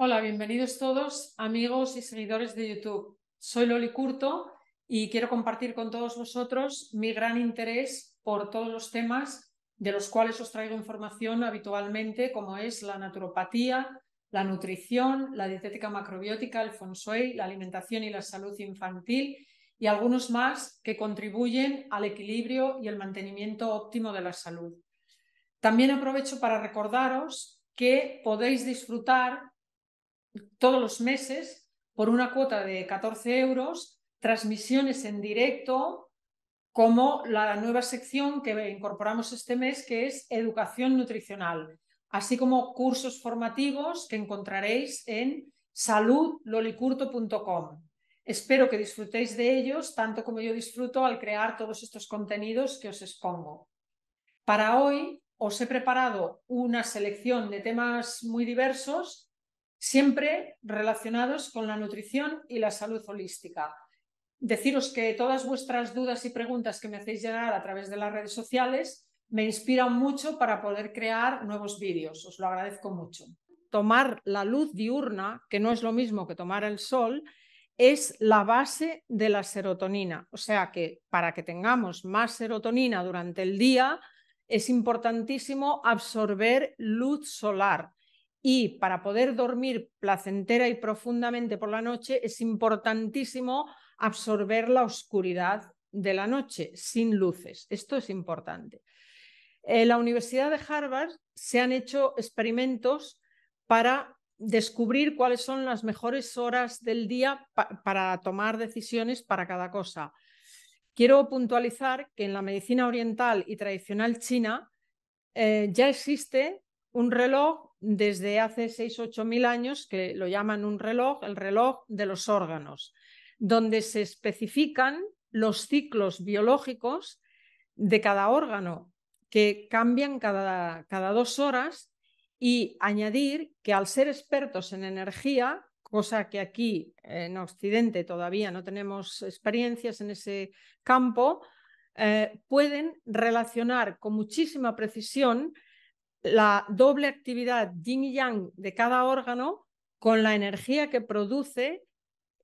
Hola, bienvenidos todos, amigos y seguidores de YouTube. Soy Loli Curto y quiero compartir con todos vosotros mi gran interés por todos los temas de los cuales os traigo información habitualmente, como es la naturopatía, la nutrición, la dietética macrobiótica, el feng-shui, la alimentación y la salud infantil y algunos más que contribuyen al equilibrio y el mantenimiento óptimo de la salud. También aprovecho para recordaros que podéis disfrutar todos los meses, por una cuota de 14 €, transmisiones en directo, como la nueva sección que incorporamos este mes, que es Educación Nutricional, así como cursos formativos que encontraréis en saludlolicurto.com. Espero que disfrutéis de ellos, tanto como yo disfruto al crear todos estos contenidos que os expongo. Para hoy os he preparado una selección de temas muy diversos, siempre relacionados con la nutrición y la salud holística. Deciros que todas vuestras dudas y preguntas que me hacéis llegar a través de las redes sociales me inspiran mucho para poder crear nuevos vídeos, os lo agradezco mucho. Tomar la luz diurna, que no es lo mismo que tomar el sol, es la base de la serotonina, o sea que para que tengamos más serotonina durante el día es importantísimo absorber luz solar. Y para poder dormir placentera y profundamente por la noche es importantísimo absorber la oscuridad de la noche sin luces. Esto es importante. En la Universidad de Harvard se han hecho experimentos para descubrir cuáles son las mejores horas del día para tomar decisiones para cada cosa. Quiero puntualizar que en la medicina oriental y tradicional china ya existe un reloj desde hace 6.000 o 8.000 años, que lo llaman un reloj, el reloj de los órganos, donde se especifican los ciclos biológicos de cada órgano, que cambian cada 2 horas, y añadir que al ser expertos en energía, cosa que aquí en Occidente todavía no tenemos experiencias en ese campo, pueden relacionar con muchísima precisión la doble actividad yin y yang de cada órgano con la energía que produce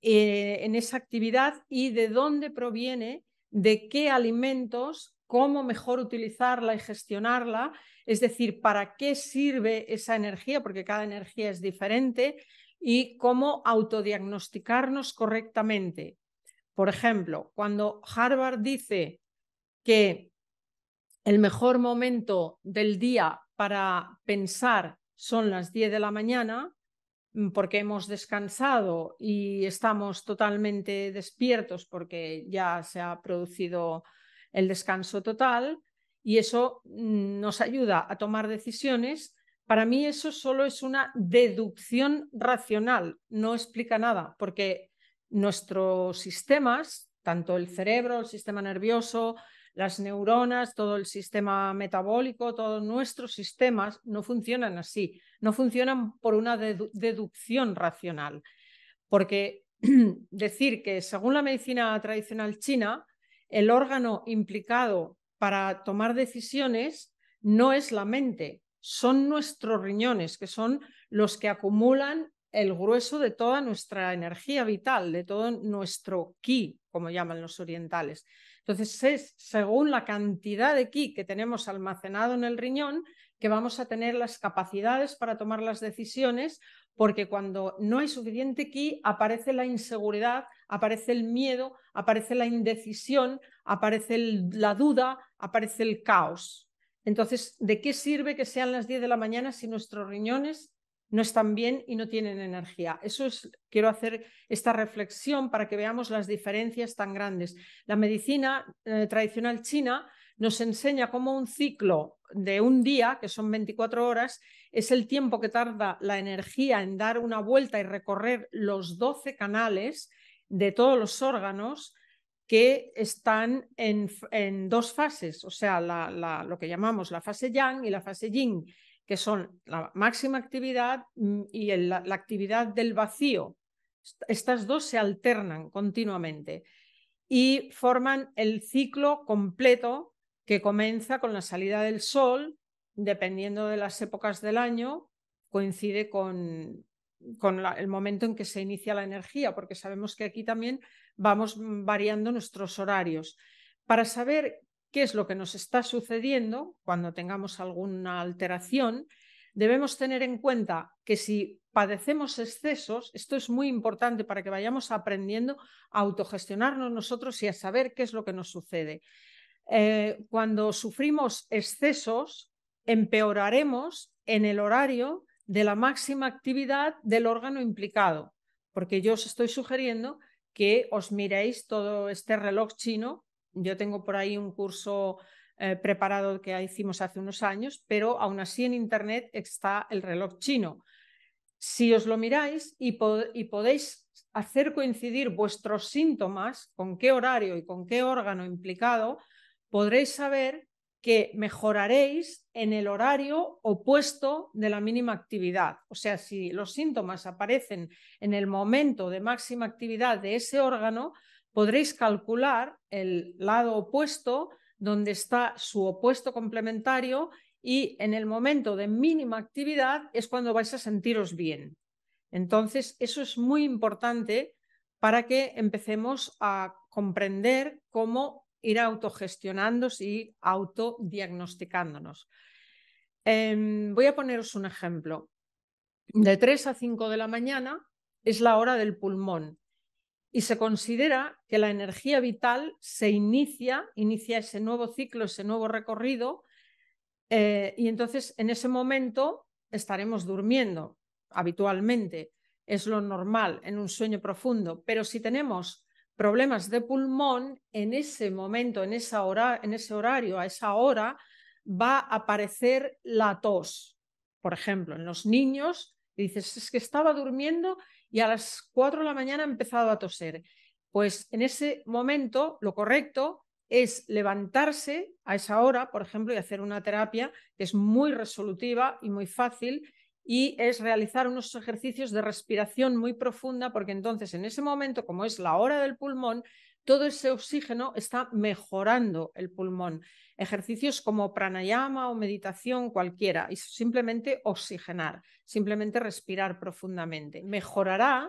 en esa actividad y de dónde proviene, de qué alimentos, cómo mejor utilizarla y gestionarla, es decir, para qué sirve esa energía, porque cada energía es diferente, y cómo autodiagnosticarnos correctamente. Por ejemplo, cuando Harvard dice que el mejor momento del día para pensar son las 10 de la mañana, porque hemos descansado y estamos totalmente despiertos porque ya se ha producido el descanso total, y eso nos ayuda a tomar decisiones. Para mí eso solo es una deducción racional, no explica nada, porque nuestros sistemas, tanto el cerebro, el sistema nervioso, las neuronas, todo el sistema metabólico, todos nuestros sistemas no funcionan así, no funcionan por una deducción racional. Porque decir que según la medicina tradicional china, el órgano implicado para tomar decisiones no es la mente, son nuestros riñones, que son los que acumulan el grueso de toda nuestra energía vital, de todo nuestro ki, como llaman los orientales. Entonces es según la cantidad de ki que tenemos almacenado en el riñón que vamos a tener las capacidades para tomar las decisiones, porque cuando no hay suficiente ki aparece la inseguridad, aparece el miedo, aparece la indecisión, aparece la duda, aparece el caos. Entonces, ¿de qué sirve que sean las 10 de la mañana si nuestros riñones no están bien y no tienen energía? Eso es, quiero hacer esta reflexión para que veamos las diferencias tan grandes. La medicina tradicional china nos enseña cómo un ciclo de un día, que son 24 horas, es el tiempo que tarda la energía en dar una vuelta y recorrer los 12 canales de todos los órganos que están en 2 fases, o sea, lo que llamamos la fase yang y la fase yin, que son la máxima actividad y la actividad del vacío. Estas dos se alternan continuamente y forman el ciclo completo que comienza con la salida del sol, dependiendo de las épocas del año, coincide con con el momento en que se inicia la energía, porque sabemos que aquí también vamos variando nuestros horarios. Para saber qué es lo que nos está sucediendo cuando tengamos alguna alteración, debemos tener en cuenta que si padecemos excesos, esto es muy importante para que vayamos aprendiendo a autogestionarnos nosotros y a saber qué es lo que nos sucede. Cuando sufrimos excesos, empeoraremos en el horario de la máxima actividad del órgano implicado, porque yo os estoy sugiriendo que os miréis todo este reloj chino. Yo tengo por ahí un curso preparado que hicimos hace unos años, pero aún así en internet está el reloj chino. Si os lo miráis y podéis hacer coincidir vuestros síntomas con qué horario y con qué órgano implicado, podréis saber que mejoraréis en el horario opuesto de la mínima actividad. O sea, si los síntomas aparecen en el momento de máxima actividad de ese órgano, podréis calcular el lado opuesto, donde está su opuesto complementario, y en el momento de mínima actividad es cuando vais a sentiros bien. Entonces, eso es muy importante para que empecemos a comprender cómo ir autogestionándonos y autodiagnosticándonos. Voy a poneros un ejemplo. De 3 a 5 de la mañana es la hora del pulmón. Y se considera que la energía vital se inicia ese nuevo ciclo, ese nuevo recorrido, y entonces en ese momento estaremos durmiendo habitualmente, es lo normal, en un sueño profundo. Pero si tenemos problemas de pulmón, en ese momento, en esa hora, en ese horario, a esa hora, va a aparecer la tos. Por ejemplo, en los niños, dices, es que estaba durmiendo y a las 4 de la mañana he empezado a toser. Pues en ese momento lo correcto es levantarse a esa hora, por ejemplo, y hacer una terapia que es muy resolutiva y muy fácil, y es realizar unos ejercicios de respiración muy profunda, porque entonces en ese momento, como es la hora del pulmón, todo ese oxígeno está mejorando el pulmón. Ejercicios como pranayama o meditación cualquiera, y simplemente oxigenar, simplemente respirar profundamente. Mejorará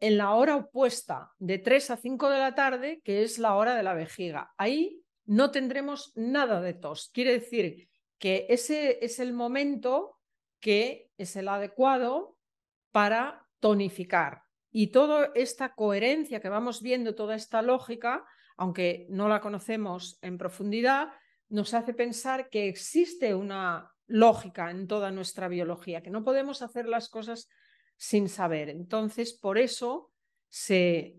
en la hora opuesta, de 3 a 5 de la tarde, que es la hora de la vejiga. Ahí no tendremos nada de tos. Quiere decir que ese es el momento que es el adecuado para tonificar. Y toda esta coherencia que vamos viendo, toda esta lógica, aunque no la conocemos en profundidad, nos hace pensar que existe una lógica en toda nuestra biología, que no podemos hacer las cosas sin saber. Entonces, por eso se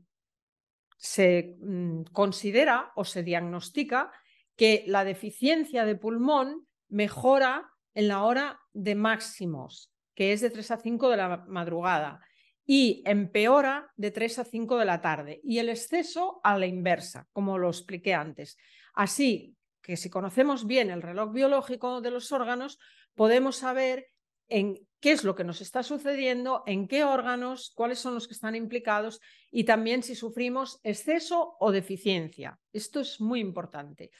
considera o se diagnostica que la deficiencia de pulmón mejora en la hora de máximos, que es de 3 a 5 de la madrugada. Y empeora de 3 a 5 de la tarde, y el exceso a la inversa, como lo expliqué antes. Así que si conocemos bien el reloj biológico de los órganos, podemos saber en qué es lo que nos está sucediendo, en qué órganos, cuáles son los que están implicados, y también si sufrimos exceso o deficiencia. Esto es muy importante.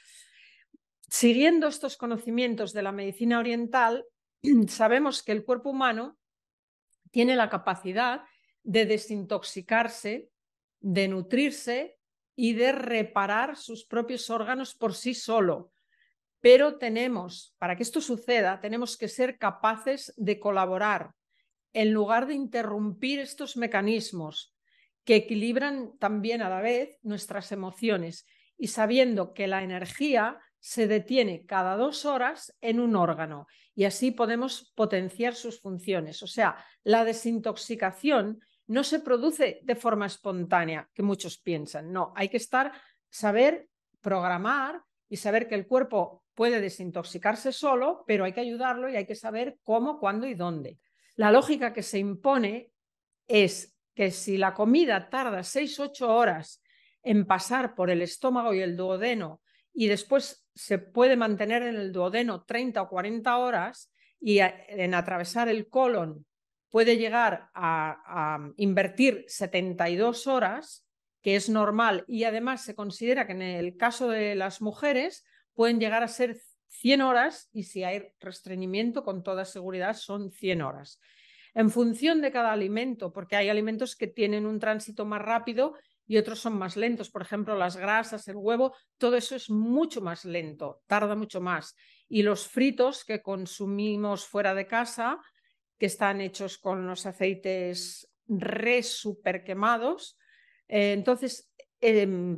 Siguiendo estos conocimientos de la medicina oriental, sabemos que el cuerpo humano tiene la capacidad de desintoxicarse, de nutrirse y de reparar sus propios órganos por sí solo. Pero para que esto suceda, tenemos que ser capaces de colaborar en lugar de interrumpir estos mecanismos que equilibran también a la vez nuestras emociones, y sabiendo que la energía se detiene cada 2 horas en un órgano, y así podemos potenciar sus funciones. O sea, la desintoxicación no se produce de forma espontánea, que muchos piensan. No, hay que saber programar y saber que el cuerpo puede desintoxicarse solo, pero hay que ayudarlo y hay que saber cómo, cuándo y dónde. La lógica que se impone es que si la comida tarda 6-8 horas en pasar por el estómago y el duodeno, y después se puede mantener en el duodeno 30 o 40 horas y en atravesar el colon puede llegar a invertir 72 horas, que es normal, y además se considera que en el caso de las mujeres pueden llegar a ser 100 horas, y si hay restreñimiento con toda seguridad son 100 horas. en función de cada alimento, porque hay alimentos que tienen un tránsito más rápido y otros son más lentos. Por ejemplo, las grasas, el huevo, todo eso es mucho más lento, tarda mucho más. Y los fritos que consumimos fuera de casa, que están hechos con los aceites re super quemados, entonces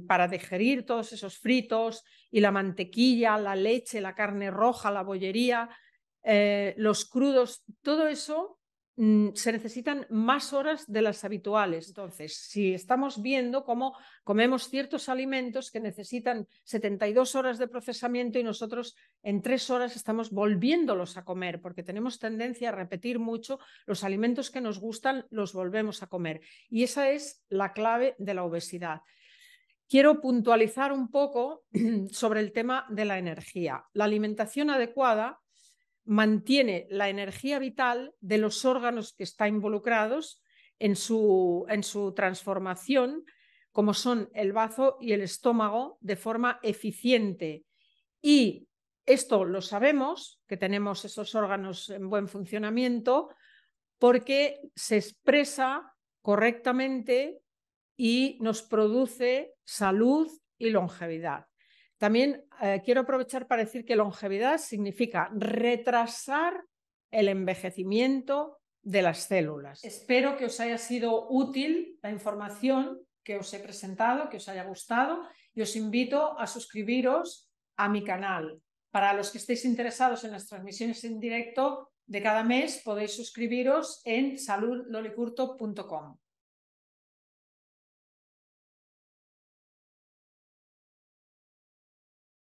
para digerir todos esos fritos y la mantequilla, la leche, la carne roja, la bollería, los crudos, todo eso se necesitan más horas de las habituales. Entonces, si estamos viendo cómo comemos ciertos alimentos que necesitan 72 horas de procesamiento y nosotros en 3 horas estamos volviéndolos a comer, porque tenemos tendencia a repetir mucho los alimentos que nos gustan, los volvemos a comer. Y esa es la clave de la obesidad. Quiero puntualizar un poco sobre el tema de la energía. La alimentación adecuada mantiene la energía vital de los órganos que están involucrados en su transformación, como son el bazo y el estómago, de forma eficiente. Y esto lo sabemos, que tenemos esos órganos en buen funcionamiento, porque se expresa correctamente y nos produce salud y longevidad. También quiero aprovechar para decir que longevidad significa retrasar el envejecimiento de las células. Espero que os haya sido útil la información que os he presentado, que os haya gustado, y os invito a suscribiros a mi canal. Para los que estéis interesados en las transmisiones en directo de cada mes, podéis suscribiros en saludlolicurto.com.